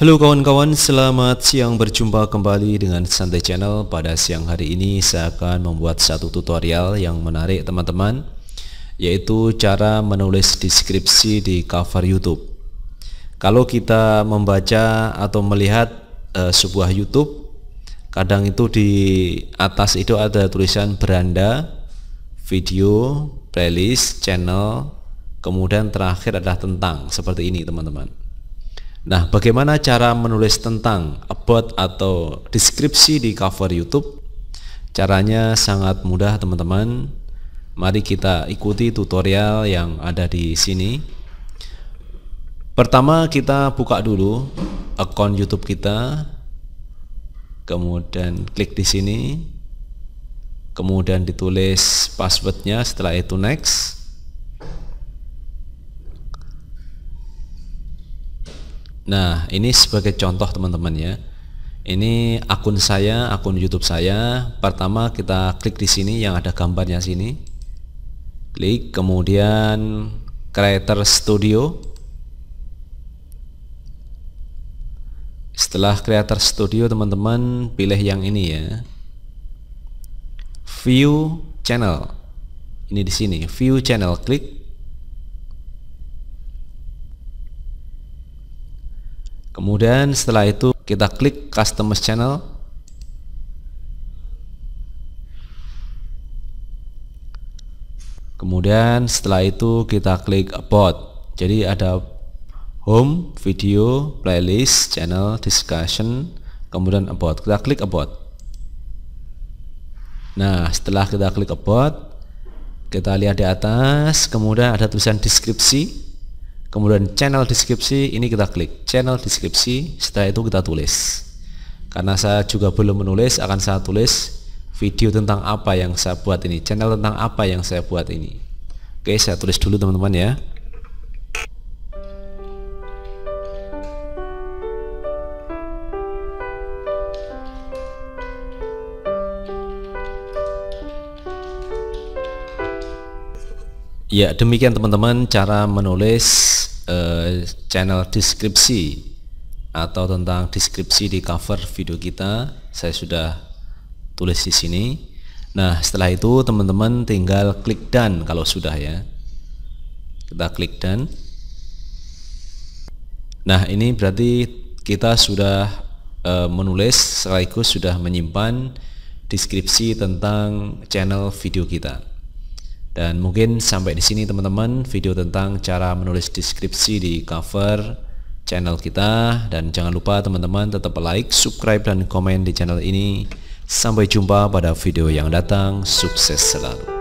Halo kawan-kawan, selamat siang, berjumpa kembali dengan Santai Channel. Pada siang hari ini saya akan membuat satu tutorial yang menarik teman-teman, yaitu cara menulis deskripsi di cover YouTube. Kalau kita membaca atau melihat sebuah YouTube, kadang itu di atas itu ada tulisan beranda, video, playlist, channel, kemudian terakhir adalah tentang, seperti ini teman-teman. Nah, bagaimana cara menulis tentang, about, atau deskripsi di cover YouTube? Caranya sangat mudah teman-teman. Mari kita ikuti tutorial yang ada di sini. Pertama kita buka dulu akun YouTube kita, kemudian klik di sini, kemudian ditulis passwordnya, setelah itu next. Nah, ini sebagai contoh teman-teman ya. Ini akun saya, akun YouTube saya. Pertama kita klik di sini yang ada gambarnya sini. Klik, kemudian Creator Studio. Setelah Creator Studio teman-teman pilih yang ini ya. View channel. Ini di sini, view channel, klik. Kemudian setelah itu kita klik Custom Channel. Kemudian setelah itu kita klik About. Jadi ada Home, Video, Playlist, Channel, Discussion, kemudian About. Kita klik About. Nah, setelah kita klik About, kita lihat di atas, kemudian ada tulisan deskripsi. Kemudian channel deskripsi, ini kita klik channel deskripsi, setelah itu kita tulis. Karena saya juga belum menulis, akan saya tulis video tentang apa yang saya buat ini, channel tentang apa yang saya buat ini. Oke, saya tulis dulu teman-teman ya. Ya, demikian teman-teman cara menulis channel deskripsi atau tentang deskripsi di cover video kita. Saya sudah tulis di sini. Nah, setelah itu teman-teman tinggal klik done kalau sudah ya. Kita klik done. Nah, ini berarti kita sudah menulis sekaligus sudah menyimpan deskripsi tentang channel video kita. Dan mungkin sampai di sini teman-teman video tentang cara menulis deskripsi di cover channel kita. Dan jangan lupa teman-teman tetap like, subscribe, dan komen di channel ini. Sampai jumpa pada video yang datang. Sukses selalu.